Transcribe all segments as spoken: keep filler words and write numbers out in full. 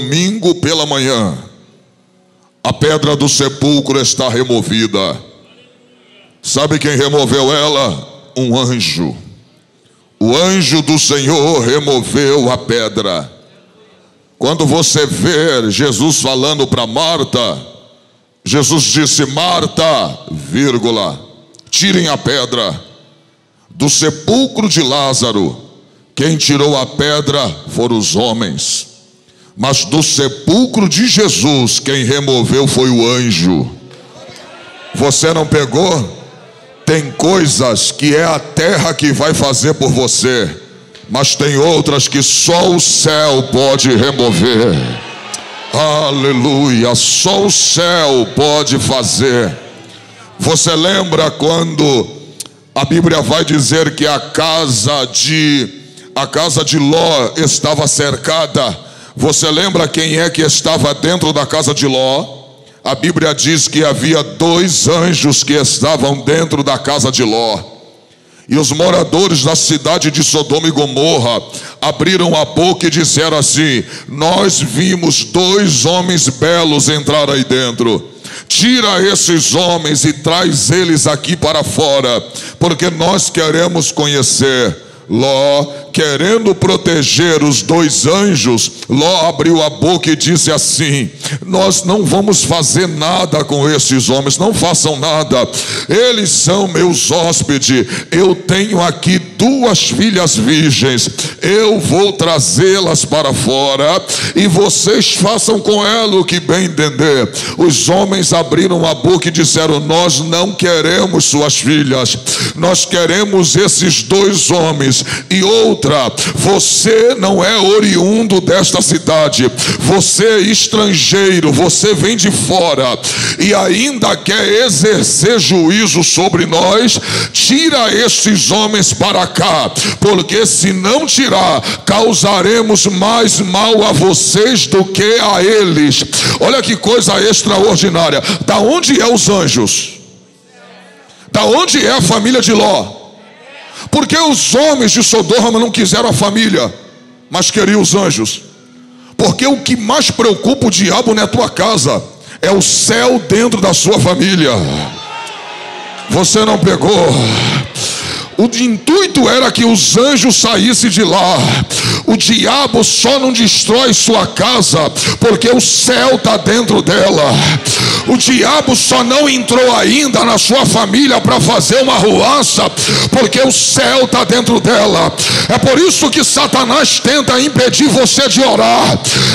Domingo pela manhã, a pedra do sepulcro está removida. Sabe quem removeu ela? Um anjo. O anjo do Senhor removeu a pedra. Quando você vê Jesus falando para Marta, Jesus disse: Marta, vírgula, tirem a pedra do sepulcro de Lázaro. Quem tirou a pedra foram os homens. Mas do sepulcro de Jesus, quem removeu foi o anjo. Você não pegou? Tem coisas que é a terra que vai fazer por você, mas tem outras que só o céu pode remover. Aleluia, só o céu pode fazer. Você lembra quando a Bíblia vai dizer que a casa de a casa de Ló estava cercada? Você lembra quem é que estava dentro da casa de Ló? A Bíblia diz que havia dois anjos que estavam dentro da casa de Ló. E os moradores da cidade de Sodoma e Gomorra abriram a boca e disseram assim: nós vimos dois homens belos entrar aí dentro. Tira esses homens e traz eles aqui para fora, porque nós queremos conhecer. Ló, querendo proteger os dois anjos, Ló abriu a boca e disse assim: nós não vamos fazer nada com esses homens, não façam nada, eles são meus hóspedes, eu tenho aqui duas filhas virgens, eu vou trazê-las para fora e vocês façam com elas o que bem entender. Os homens abriram a boca e disseram: nós não queremos suas filhas, nós queremos esses dois homens. E outra, você não é oriundo desta cidade, você é estrangeiro, você vem de fora e ainda quer exercer juízo sobre nós. Tira estes homens para cá, porque se não tirar, causaremos mais mal a vocês do que a eles. Olha que coisa extraordinária. Da onde é os anjos? Da onde é a família de Ló? Porque os homens de Sodoma não quiseram a família, mas queriam os anjos. Porque o que mais preocupa o diabo não é a tua casa, é o céu dentro da sua família. Você não pegou? O intuito era que os anjos saíssem de lá. O diabo só não destrói sua casa porque o céu está dentro dela. O diabo só não entrou ainda na sua família para fazer uma arruaça porque o céu está dentro dela. É por isso que Satanás tenta impedir você de orar.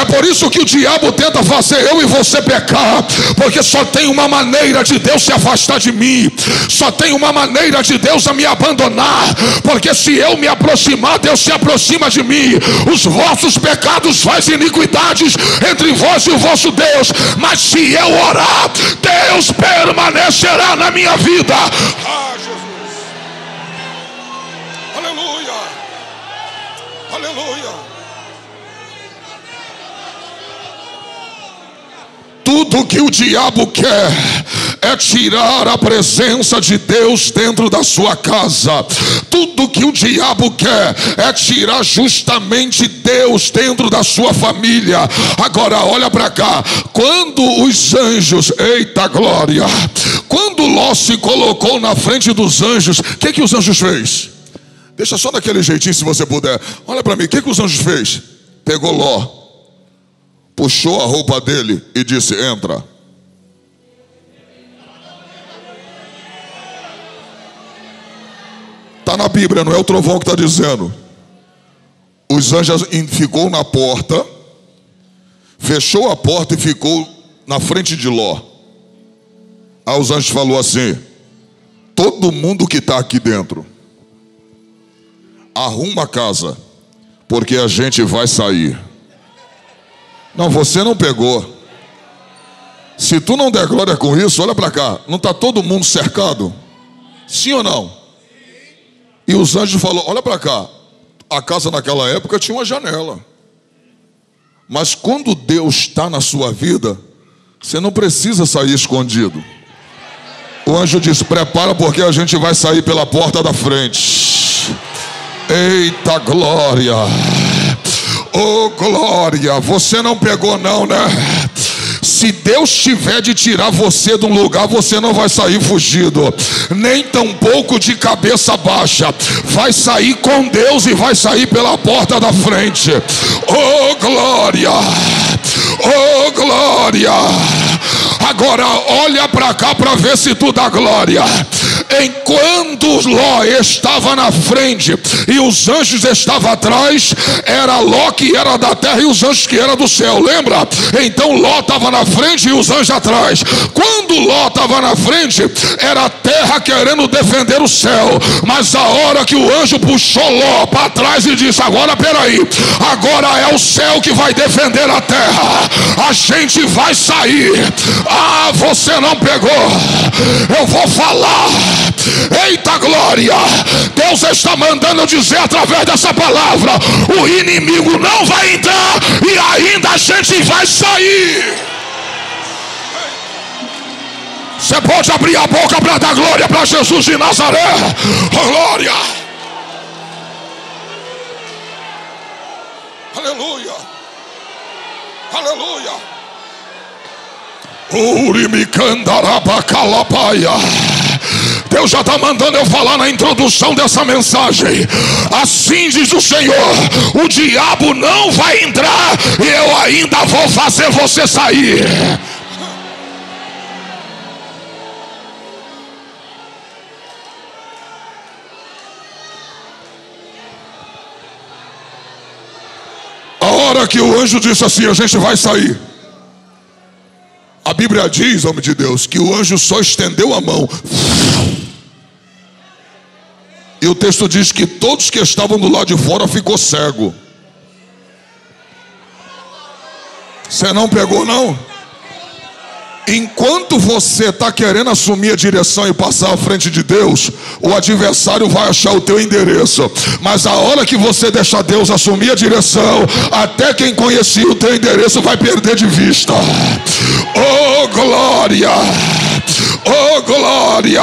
É por isso que o diabo tenta fazer eu e você pecar, porque só tem uma maneira de Deus se afastar de mim, só tem uma maneira de Deus a me abandonar, porque se eu me aproximar, Deus se aproxima de mim. Os vossos pecados fazem iniquidades entre vós e o vosso Deus, mas se eu orar, Deus permanecerá na minha vida. Ah, Jesus! Aleluia! Aleluia! Tudo que o diabo quer é tirar a presença de Deus dentro da sua casa. Tudo que o diabo quer é tirar justamente Deus dentro da sua família. Agora olha para cá, quando os anjos, eita glória, quando Ló se colocou na frente dos anjos, o que que os anjos fez? Deixa só daquele jeitinho se você puder. Olha para mim, o que que os anjos fez? Pegou Ló, puxou a roupa dele e disse: entra. Está na Bíblia, não é o trovão que está dizendo. Os anjos ficou na porta, fechou a porta e ficou na frente de Ló. Aí os anjos falaram assim: todo mundo que está aqui dentro, arruma a casa, porque a gente vai sair. Não, você não pegou. Se tu não der glória com isso, olha para cá. Não está todo mundo cercado? Sim ou não? E os anjos falaram: olha para cá. A casa naquela época tinha uma janela. Mas quando Deus está na sua vida, você não precisa sair escondido. O anjo disse: prepara, porque a gente vai sair pela porta da frente. Eita glória! Oh glória, você não pegou não, né? Se Deus tiver de tirar você de um lugar, você não vai sair fugido, nem tampouco de cabeça baixa. Vai sair com Deus e vai sair pela porta da frente. Oh glória, oh glória. Agora olha para cá para ver se tu dá glória. Enquanto Ló estava na frente e os anjos estavam atrás, era Ló que era da terra e os anjos que era do céu, lembra? Então Ló estava na frente e os anjos atrás. Quando Ló estava na frente, era a terra querendo defender o céu, mas a hora que o anjo puxou Ló para trás e disse: agora peraí, agora é o céu que vai defender a terra, a gente vai sair. Ah, você não pegou, eu vou falar. Eita glória, Deus está mandando dizer através dessa palavra: o inimigo não vai entrar e ainda a gente vai sair. Você pode abrir a boca para dar glória para Jesus de Nazaré. Oh, glória, aleluia, aleluia. Urimicandarabakalapaya. Deus já está mandando eu falar na introdução dessa mensagem. Assim diz o Senhor: o diabo não vai entrar e eu ainda vou fazer você sair. A hora que o anjo disse assim: a gente vai sair. A Bíblia diz, homem de Deus, que o anjo só estendeu a mão. E o texto diz que todos que estavam do lado de fora ficou cego. Você não pegou não? Enquanto você está querendo assumir a direção e passar à frente de Deus, o adversário vai achar o teu endereço. Mas a hora que você deixar Deus assumir a direção, até quem conhecia o teu endereço vai perder de vista. Oh glória, oh glória.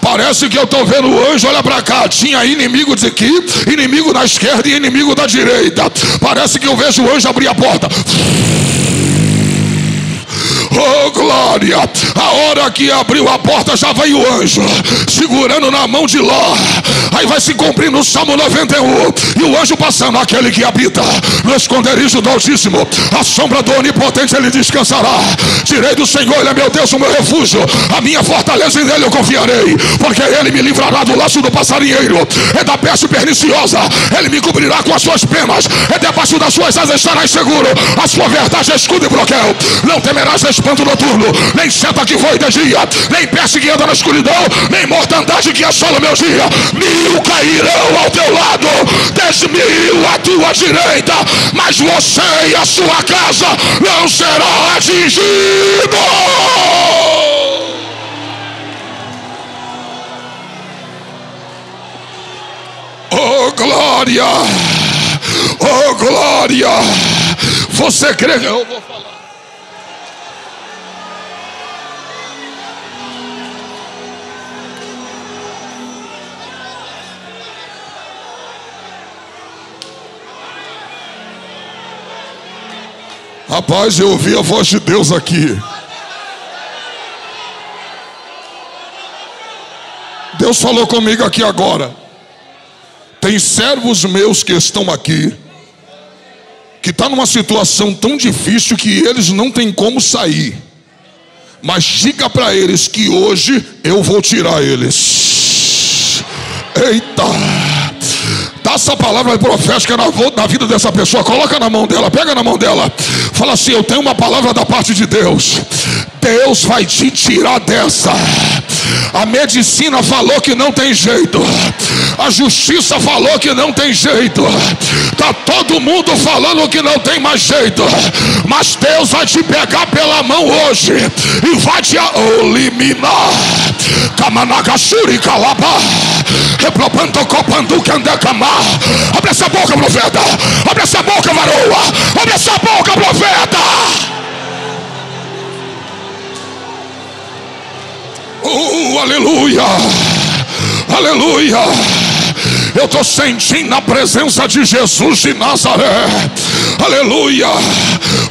Parece que eu estou vendo o anjo, olha para cá, tinha inimigo de aqui, inimigo da esquerda e inimigo da direita. Parece que eu vejo o anjo abrir a porta. Oh glória, a hora que abriu a porta já veio o anjo segurando na mão de Ló. Aí vai se cumprindo o Salmo noventa e um. E o anjo passando: aquele que habita no esconderijo do Altíssimo, a sombra do Onipotente ele descansará. Direi do Senhor, ele é meu Deus, o meu refúgio, a minha fortaleza, e nele eu confiarei. Porque ele me livrará do laço do passarinheiro e da peste perniciosa. Ele me cobrirá com as suas penas, e debaixo das suas asas estarás seguro. A sua verdade é escudo e broquel. Não temerás espanto noturno, nem seta que voa de dia, nem peste que anda na escuridão, nem mortandade que assola meu dia. Mil cairão ao teu lado, dez mil à tua direita, mas você e a sua casa não serão atingidos. Oh glória, oh glória. Você crê que eu vou falar? Rapaz, eu ouvi a voz de Deus aqui. Deus falou comigo aqui agora: tem servos meus que estão aqui, que estão numa situação tão difícil que eles não têm como sair. Mas diga para eles que hoje eu vou tirar eles. Eita! Dá essa palavra profética na, na vida dessa pessoa. Coloca na mão dela, pega na mão dela. Fala assim: eu tenho uma palavra da parte de Deus. Deus vai te tirar dessa. A medicina falou que não tem jeito, a justiça falou que não tem jeito, tá todo mundo falando que não tem mais jeito, mas Deus vai te pegar pela mão hoje e vai te eliminar. Kamanagashuri kalaba, repropanto copandu kandekamá. Abre essa boca, profeta, abre essa boca, varoa, abre essa boca, profeta. Oh, aleluia, aleluia. Eu estou sentindo a presença de Jesus de Nazaré. Aleluia.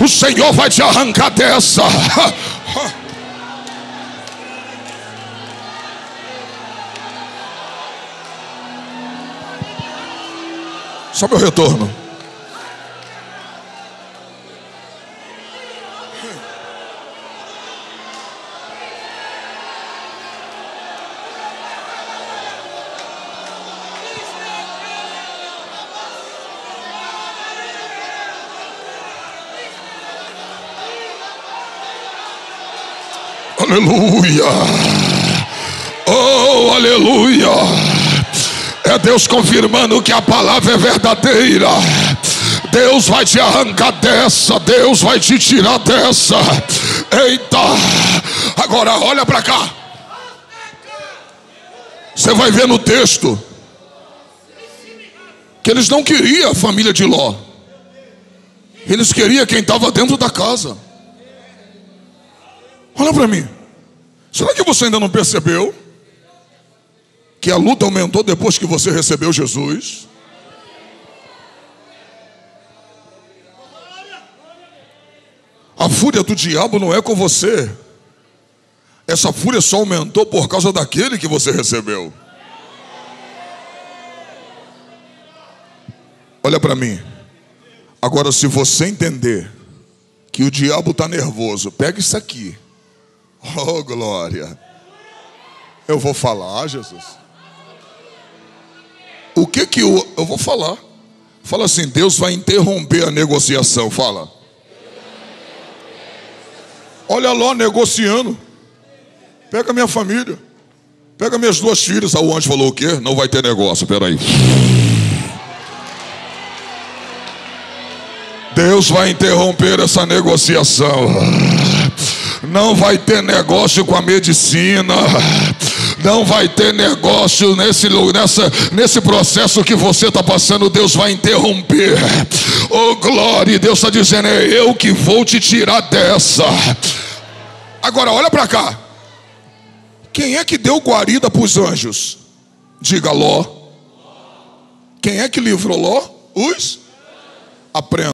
O Senhor vai te arrancar dessa. Só meu retorno. Aleluia. Oh, aleluia. É Deus confirmando que a palavra é verdadeira. Deus vai te arrancar dessa. Deus vai te tirar dessa. Eita. Agora olha para cá. Você vai ver no texto que eles não queriam a família de Ló. Eles queriam quem estava dentro da casa. Olha para mim. Será que você ainda não percebeu que a luta aumentou depois que você recebeu Jesus? A fúria do diabo não é com você. Essa fúria só aumentou por causa daquele que você recebeu. Olha para mim. Agora, se você entender que o diabo está nervoso, pega isso aqui. Oh, glória. Eu vou falar, Jesus. O que que eu, eu vou falar? Fala assim: Deus vai interromper a negociação. Fala. Olha lá, negociando. Pega minha família. Pega minhas duas filhas. Aí o anjo falou o quê? Não vai ter negócio, peraí. Deus vai interromper essa negociação. Não vai ter negócio com a medicina. Não vai ter negócio nesse, nessa, nesse processo que você está passando. Deus vai interromper. Oh, glória. Deus está dizendo: é eu que vou te tirar dessa. Agora olha para cá. Quem é que deu guarida para os anjos? Diga: Ló. Quem é que livrou Ló? Os? Aprenda.